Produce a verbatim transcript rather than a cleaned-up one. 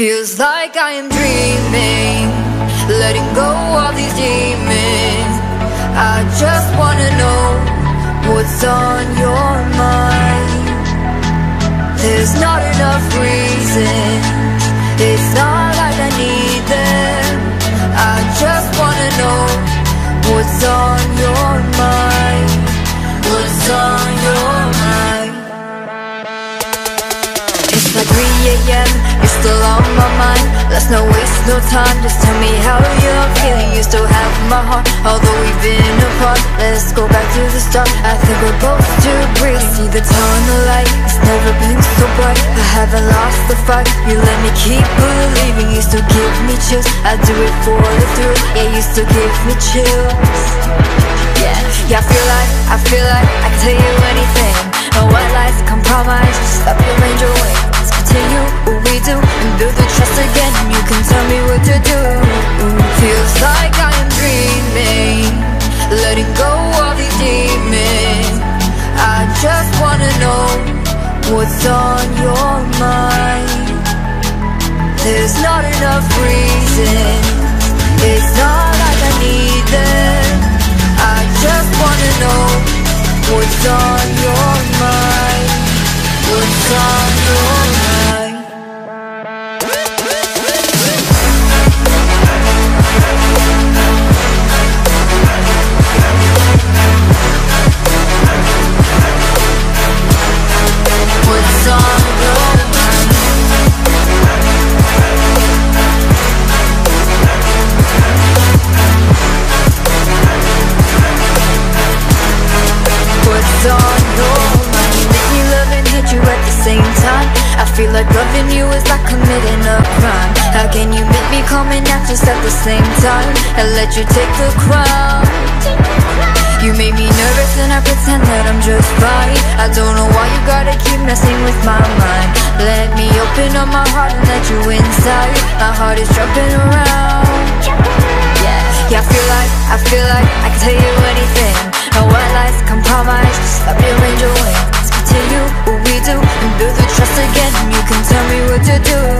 Feels like I am dreaming, letting go of these demons. I just wanna know what's on your mind. There's not enough reason, it's not like I need them. I just wanna know what's on your mind. What's on your mind? It's like three A M still on my mind. Let's not waste no time. Just tell me how you're feeling. You still have my heart, although we've been apart. Let's go back to the start. I think we're both too brief. See the tunnel light, it's never been so bright. I haven't lost the fight. You let me keep believing. You still give me chills. I do it for the thrill. Yeah, you still give me chills. Yeah, yeah, I feel like, I feel like I can tell you anything. No white lies, compromise. Just stop your angel wings. Continue what we do and build the trust again. You can tell me what to do. Feels like I am dreaming, letting go of these demons. I just wanna know what's on your mind. There's not enough reason, it's not like I need them. I just wanna know what's on your mind. What's on your mind? Like loving you is like committing a crime. How can you make me come and act just at the same time and let you take the crown? You made me nervous and I pretend that I'm just fine. I don't know why you gotta keep messing with my mind. Let me open up my heart and let you inside. My heart is jumping around. Yeah, yeah, I feel like, I feel like I can tell you anything. No white lies, compromise, just stop your angel wings. Continue what we do and build the trust again. You can tell me what to do.